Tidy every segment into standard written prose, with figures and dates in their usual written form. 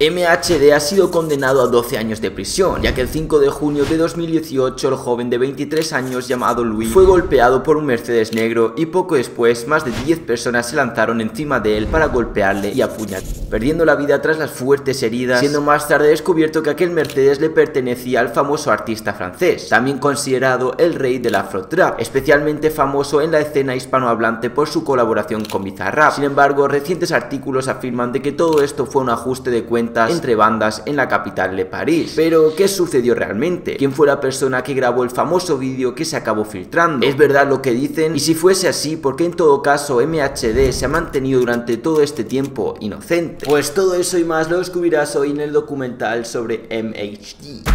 MHD ha sido condenado a 12 años de prisión, ya que el 5 de junio de 2018 el joven de 23 años llamado Louis fue golpeado por un Mercedes negro y poco después más de 10 personas se lanzaron encima de él para golpearle y apuñalarle, perdiendo la vida tras las fuertes heridas, siendo más tarde descubierto que aquel Mercedes le pertenecía al famoso artista francés, también considerado el rey del afrotrap, especialmente famoso en la escena hispanohablante por su colaboración con Bizarrap. Sin embargo, recientes artículos afirman de que todo esto fue un ajuste de cuentas entre bandas en la capital de París. Pero, ¿qué sucedió realmente? ¿Quién fue la persona que grabó el famoso vídeo que se acabó filtrando? ¿Es verdad lo que dicen? Y si fuese así, ¿por qué en todo caso MHD se ha mantenido durante todo este tiempo inocente? Pues todo eso y más lo descubrirás hoy en el documental sobre MHD.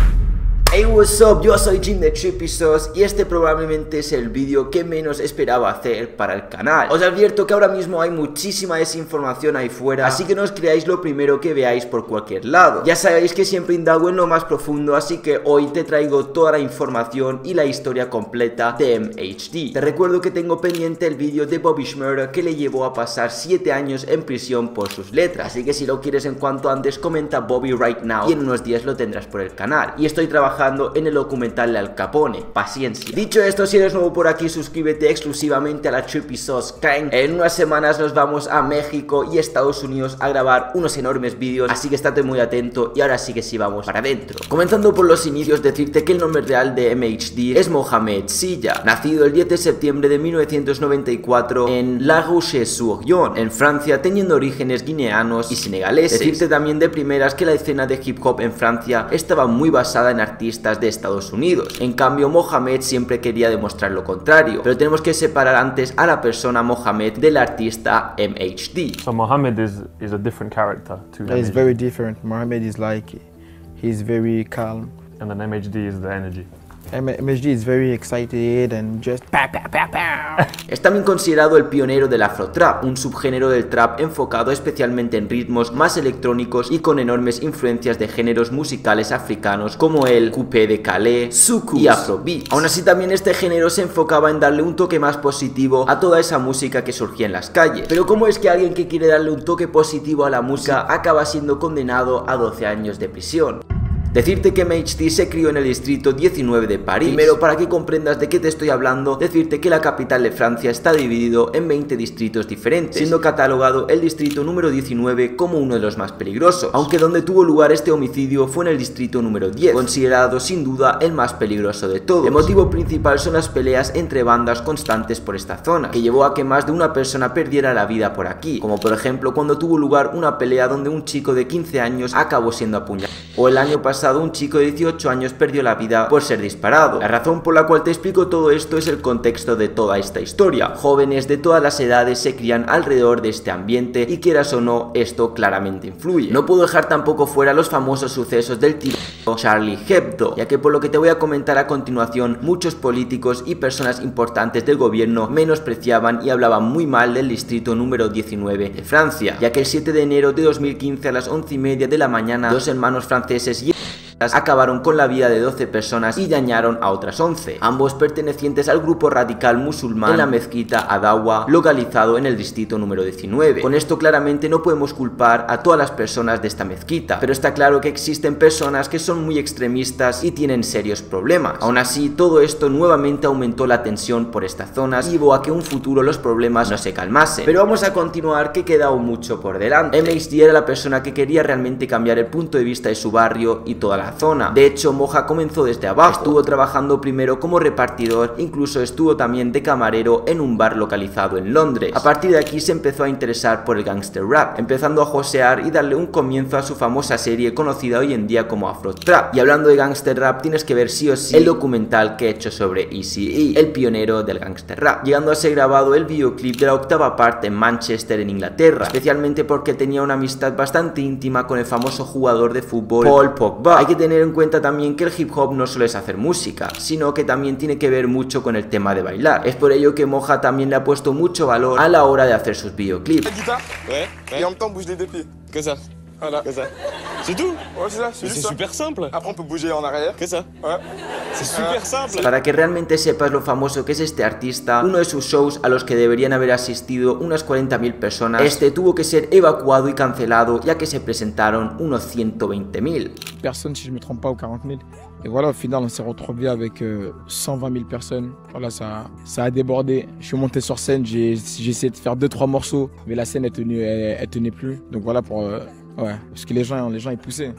Hey, what's up, yo soy Jim de Trippysauce y este probablemente es el vídeo que menos esperaba hacer para el canal. Os advierto que ahora mismo hay muchísima desinformación ahí fuera, así que no os creáis lo primero que veáis por cualquier lado. Ya sabéis que siempre indago en lo más profundo, así que hoy te traigo toda la información y la historia completa de MHD. Te recuerdo que tengo pendiente el vídeo de Bobby Shmurda que le llevó a pasar 7 años en prisión por sus letras, así que si lo quieres en cuanto antes comenta Bobby right now y en unos días lo tendrás por el canal. Y estoy trabajando en el documental de Al Capone, paciencia. Dicho esto, si eres nuevo por aquí, suscríbete exclusivamente a la Trippysauce Clan. En unas semanas nos vamos a México y Estados Unidos a grabar unos enormes vídeos, así que estate muy atento. Y ahora sí que sí, vamos para adentro. Comenzando por los inicios, decirte que el nombre real de MHD es Mohamed Silla, nacido el 10 de septiembre de 1994 en La Roche-sur-Yon, en Francia, teniendo orígenes guineanos y senegaleses. Decirte también de primeras que la escena de hip hop en Francia estaba muy basada en artistas de Estados Unidos. En cambio, Mohamed siempre quería demostrar lo contrario, pero tenemos que separar antes a la persona Mohamed del artista MHD. So Mohamed is a different character to MHD. It's very different. Mohamed is like, he's very calm. And then MHD is the energy. MHD is very excited and just Es también considerado el pionero del afrotrap, un subgénero del trap enfocado especialmente en ritmos más electrónicos y con enormes influencias de géneros musicales africanos como el coupé de Calais, soukous y afrobeat. Aún así, también este género se enfocaba en darle un toque más positivo a toda esa música que surgía en las calles. Pero ¿cómo es que alguien que quiere darle un toque positivo a la música acaba siendo condenado a 12 años de prisión? Decirte que MHD se crió en el distrito 19 de París. Primero, para que comprendas de qué te estoy hablando, decirte que la capital de Francia está dividido en 20 distritos diferentes, siendo catalogado el distrito número 19 como uno de los más peligrosos, aunque donde tuvo lugar este homicidio fue en el distrito número 10, considerado sin duda el más peligroso de todos. El motivo principal son las peleas entre bandas constantes por esta zona, que llevó a que más de una persona perdiera la vida por aquí, como por ejemplo cuando tuvo lugar una pelea donde un chico de 15 años acabó siendo apuñalado, o el año pasado un chico de 18 años perdió la vida por ser disparado. La razón por la cual te explico todo esto es el contexto de toda esta historia. Jóvenes de todas las edades se crían alrededor de este ambiente y quieras o no, esto claramente influye. No puedo dejar tampoco fuera los famosos sucesos del tiroteo Charlie Hebdo, ya que por lo que te voy a comentar a continuación, muchos políticos y personas importantes del gobierno menospreciaban y hablaban muy mal del distrito número 19 de Francia, ya que el 7 de enero de 2015 a las 11:30 de la mañana, dos hermanos franceses y acabaron con la vida de 12 personas y dañaron a otras 11, ambos pertenecientes al grupo radical musulmán en la mezquita Adawa, localizado en el distrito número 19. Con esto claramente no podemos culpar a todas las personas de esta mezquita, pero está claro que existen personas que son muy extremistas y tienen serios problemas. Aún así, todo esto nuevamente aumentó la tensión por estas zonas y llevó a que en un futuro los problemas no se calmasen. Pero vamos a continuar, que queda aún mucho por delante. MHD era la persona que quería realmente cambiar el punto de vista de su barrio y toda la zona. De hecho, Moja comenzó desde abajo, estuvo trabajando primero como repartidor, incluso estuvo también de camarero en un bar localizado en Londres. A partir de aquí se empezó a interesar por el gangster rap, empezando a josear y darle un comienzo a su famosa serie conocida hoy en día como Afrotrap. Y hablando de gangster rap, tienes que ver sí o sí el documental que he hecho sobre Eazy-E, el pionero del gangster rap, llegando a ser grabado el videoclip de la 8ª parte en Manchester, en Inglaterra, especialmente porque tenía una amistad bastante íntima con el famoso jugador de fútbol Paul Pogba. Hay que tener en cuenta también que el hip hop no solo es hacer música, sino que también tiene que ver mucho con el tema de bailar. Es por ello que Moja también le ha puesto mucho valor a la hora de hacer sus videoclips. C'est tout. Ouais, c'est ça. C'est super simple. Après, on peut bouger en arrière. ¿Qué es eso? Es súper simple. Para que realmente sepas lo famoso que es este artista, uno de sus shows a los que deberían haber asistido unas 40.000 personas, este tuvo que ser evacuado y cancelado, ya que se presentaron unos 120.000. Personas, si no me equivoco, o 40.000. Y voilà, al final, on s'est retrouvé avec 120.000 personas. Voilà, ça a débordé. Je suis monté sur scène, j'ai essayé de faire 2-3 morceaux, mais la scène, elle tenait plus. Donc voilà, pour, ouais, parce que les gens, ils poussaient.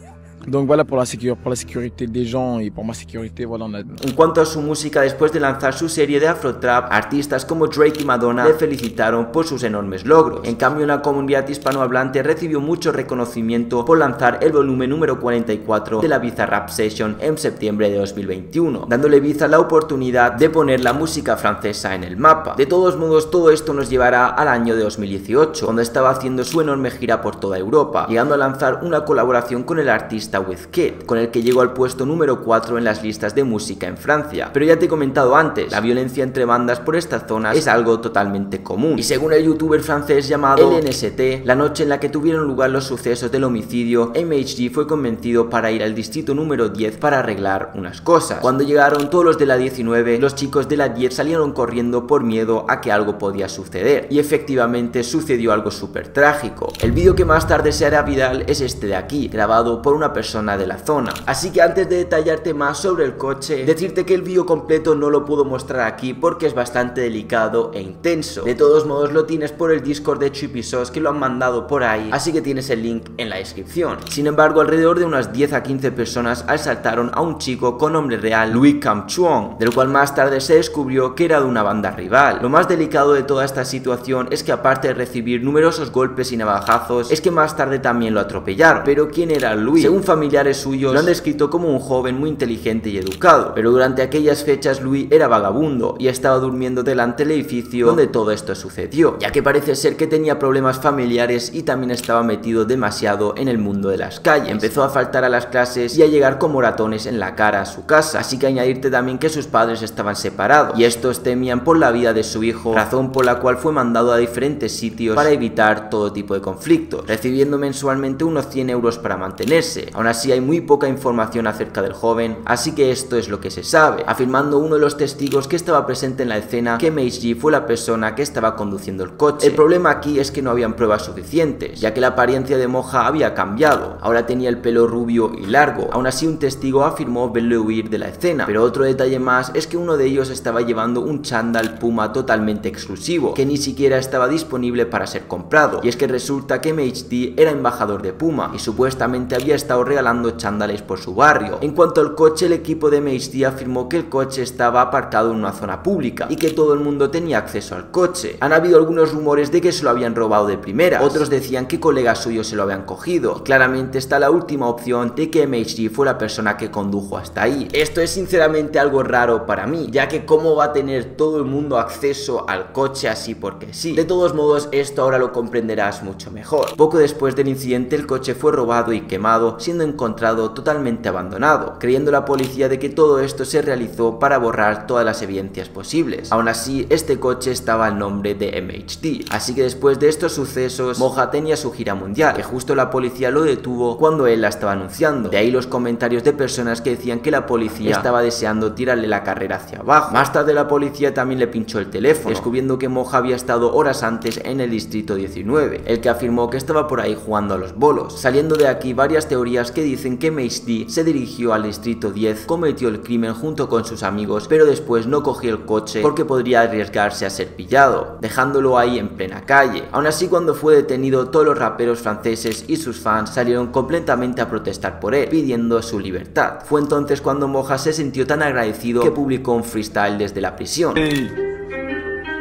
Donc voilà, por la sécurité des gens y por mi sécurité, voilà. En cuanto a su música, después de lanzar su serie de Afrotrap, artistas como Drake y Madonna le felicitaron por sus enormes logros. En cambio, la comunidad hispanohablante recibió mucho reconocimiento por lanzar el volumen número 44 de la Visa Rap Session en septiembre de 2021, dándole Visa la oportunidad de poner la música francesa en el mapa. De todos modos, todo esto nos llevará al año de 2018, cuando estaba haciendo su enorme gira por toda Europa, llegando a lanzar una colaboración con el artista Wedd Kid, con el que llegó al puesto número 4 en las listas de música en Francia. Pero ya te he comentado antes, la violencia entre bandas por esta zona es algo totalmente común, y según el youtuber francés llamado LNST, la noche en la que tuvieron lugar los sucesos del homicidio, MHD fue convencido para ir al distrito número 10 para arreglar unas cosas. Cuando llegaron todos los de la 19, los chicos de la 10 salieron corriendo por miedo a que algo podía suceder, y efectivamente sucedió algo súper trágico. El vídeo que más tarde se hará viral es este de aquí, grabado por una persona de la zona. Así que antes de detallarte más sobre el coche, decirte que el vídeo completo no lo puedo mostrar aquí porque es bastante delicado e intenso. De todos modos, lo tienes por el Discord de Trippysauce, que lo han mandado por ahí, así que tienes el link en la descripción. Sin embargo, alrededor de unas 10 a 15 personas asaltaron a un chico con nombre real Louis Camchuan, del cual más tarde se descubrió que era de una banda rival. Lo más delicado de toda esta situación es que, aparte de recibir numerosos golpes y navajazos, es que más tarde también lo atropellaron. Pero ¿quién era Louis? Según familiares suyos, lo han descrito como un joven muy inteligente y educado, pero durante aquellas fechas Louis era vagabundo y estaba durmiendo delante del edificio donde todo esto sucedió, ya que parece ser que tenía problemas familiares y también estaba metido demasiado en el mundo de las calles. Empezó a faltar a las clases y a llegar con moratones en la cara a su casa, así que añadirte también que sus padres estaban separados y estos temían por la vida de su hijo, razón por la cual fue mandado a diferentes sitios para evitar todo tipo de conflictos, recibiendo mensualmente unos 100 euros para mantenerse. Aún así, hay muy poca información acerca del joven, así que esto es lo que se sabe, afirmando uno de los testigos que estaba presente en la escena que MHD fue la persona que estaba conduciendo el coche. El problema aquí es que no habían pruebas suficientes, ya que la apariencia de Moja había cambiado, ahora tenía el pelo rubio y largo. Aún así, un testigo afirmó verle huir de la escena, pero otro detalle más es que uno de ellos estaba llevando un chándal Puma totalmente exclusivo, que ni siquiera estaba disponible para ser comprado, y es que resulta que MHD era embajador de Puma, y supuestamente había estado regalando chándales por su barrio. En cuanto al coche, el equipo de MHD afirmó que el coche estaba aparcado en una zona pública y que todo el mundo tenía acceso al coche. Han habido algunos rumores de que se lo habían robado de primera, otros decían que colegas suyos se lo habían cogido, y claramente está la última opción de que MHD fue la persona que condujo hasta ahí. Esto es sinceramente algo raro para mí, ya que cómo va a tener todo el mundo acceso al coche así porque sí. De todos modos, esto ahora lo comprenderás mucho mejor. Poco después del incidente, el coche fue robado y quemado, siendo encontrado totalmente abandonado, creyendo la policía de que todo esto se realizó para borrar todas las evidencias posibles. Aún así, este coche estaba al nombre de MHD, así que después de estos sucesos, Moja tenía su gira mundial, que justo la policía lo detuvo cuando él la estaba anunciando. De ahí los comentarios de personas que decían que la policía estaba deseando tirarle la carrera hacia abajo. Más tarde, la policía también le pinchó el teléfono, descubriendo que Moja había estado horas antes en el distrito 19, el que afirmó que estaba por ahí jugando a los bolos. Saliendo de aquí, varias teorías que dicen que MHD se dirigió al distrito 10, cometió el crimen junto con sus amigos, pero después no cogió el coche porque podría arriesgarse a ser pillado, dejándolo ahí en plena calle. Aún así, cuando fue detenido, todos los raperos franceses y sus fans salieron completamente a protestar por él, pidiendo su libertad. Fue entonces cuando Moja se sintió tan agradecido que publicó un freestyle desde la prisión. Hey,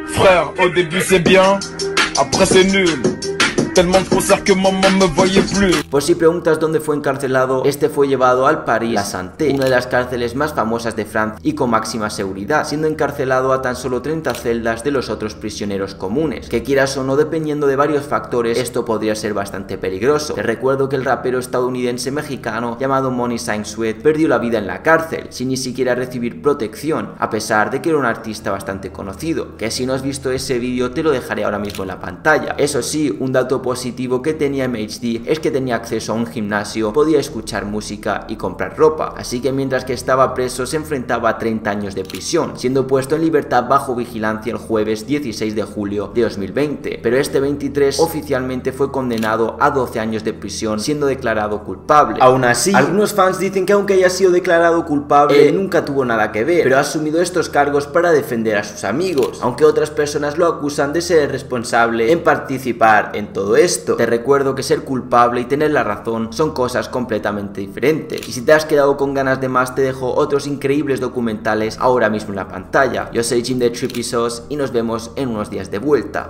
frère, au début c'est bien, après c'est nul. Por si preguntas dónde fue encarcelado, este fue llevado al Paris La Santé, una de las cárceles más famosas de Francia y con máxima seguridad, siendo encarcelado a tan solo 30 celdas de los otros prisioneros comunes, que quieras o no, dependiendo de varios factores, esto podría ser bastante peligroso. Te recuerdo que el rapero estadounidense mexicano llamado Money Sign Sweat perdió la vida en la cárcel, sin ni siquiera recibir protección, a pesar de que era un artista bastante conocido, que si no has visto ese vídeo te lo dejaré ahora mismo en la pantalla. Eso sí, un dato positivo que tenía MHD es que tenía acceso a un gimnasio, podía escuchar música y comprar ropa, así que mientras que estaba preso se enfrentaba a 30 años de prisión, siendo puesto en libertad bajo vigilancia el jueves 16 de julio de 2020, pero este 23 oficialmente fue condenado a 12 años de prisión siendo declarado culpable. Aún así, algunos fans dicen que aunque haya sido declarado culpable, nunca tuvo nada que ver, pero ha asumido estos cargos para defender a sus amigos, aunque otras personas lo acusan de ser responsable en participar en todo esto. Te recuerdo que ser culpable y tener la razón son cosas completamente diferentes, y si te has quedado con ganas de más te dejo otros increíbles documentales ahora mismo en la pantalla. Yo soy Jim de Trippysauce y nos vemos en unos días de vuelta.